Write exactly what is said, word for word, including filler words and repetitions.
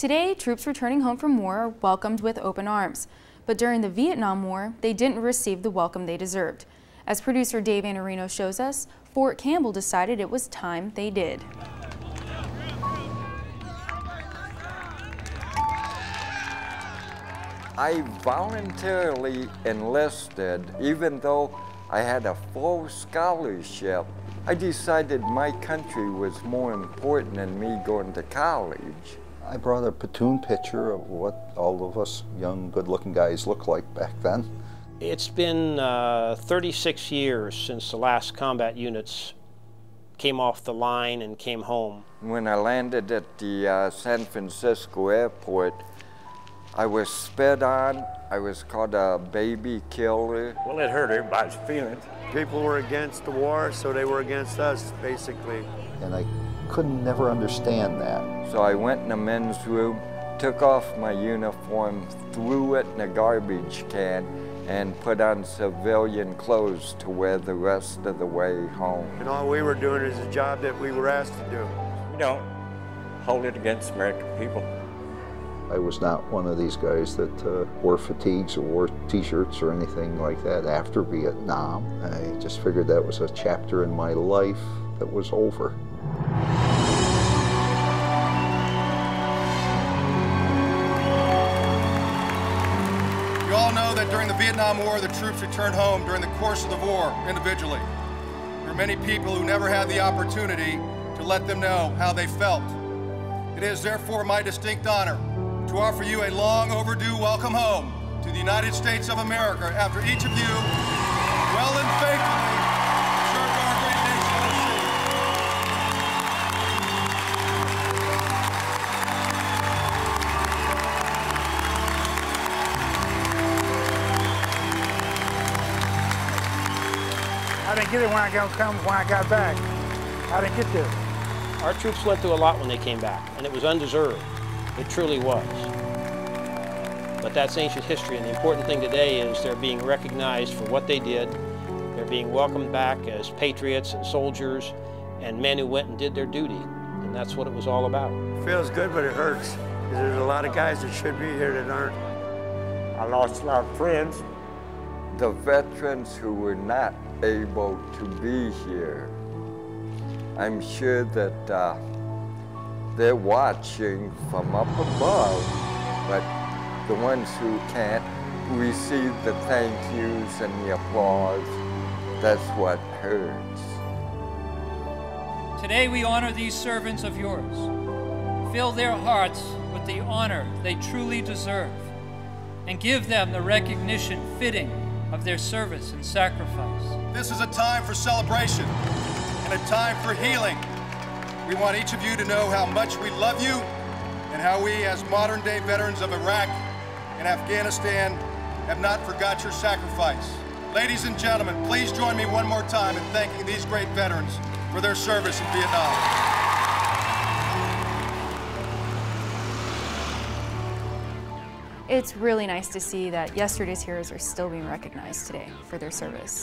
Today, troops returning home from war are welcomed with open arms. But during the Vietnam War, they didn't receive the welcome they deserved. As producer Dave Annarino shows us, Fort Campbell decided it was time they did. I voluntarily enlisted, even though I had a full scholarship. I decided my country was more important than me going to college. I brought a platoon picture of what all of us young, good-looking guys looked like back then. It's been uh, thirty-six years since the last combat units came off the line and came home. When I landed at the uh, San Francisco airport, I was spit on. I was called a baby killer. Well, it hurt everybody's feelings. People were against the war, so they were against us, basically. And I couldn't never understand that. So I went in the men's room, took off my uniform, threw it in a garbage can, and put on civilian clothes to wear the rest of the way home. And all we were doing is a job that we were asked to do. We don't hold it against American people. I was not one of these guys that uh, wore fatigues or wore t-shirts or anything like that after Vietnam. I just figured that was a chapter in my life that was over. You all know that during the Vietnam War, the troops returned home during the course of the war individually. There were many people who never had the opportunity to let them know how they felt. It is therefore my distinct honor to offer you a long overdue welcome home to the United States of America after each of you well and faithfully served our great nation overseas. I didn't get it when I got come when I got back. I didn't get there. Our troops went through a lot when they came back, and it was undeserved. It truly was. But that's ancient history, and the important thing today is they're being recognized for what they did. They're being welcomed back as patriots and soldiers and men who went and did their duty, and that's what it was all about. It feels good, but it hurts, because there's a lot of guys that should be here that aren't. I lost a lot of friends. The veterans who were not able to be here, I'm sure that uh, they're watching from up above, but the ones who can't receive the thank yous and the applause, that's what hurts. Today we honor these servants of yours. Fill their hearts with the honor they truly deserve and give them the recognition fitting of their service and sacrifice. This is a time for celebration and a time for healing. We want each of you to know how much we love you and how we, as modern-day veterans of Iraq and Afghanistan, have not forgot your sacrifice. Ladies and gentlemen, please join me one more time in thanking these great veterans for their service in Vietnam. It's really nice to see that yesterday's heroes are still being recognized today for their service.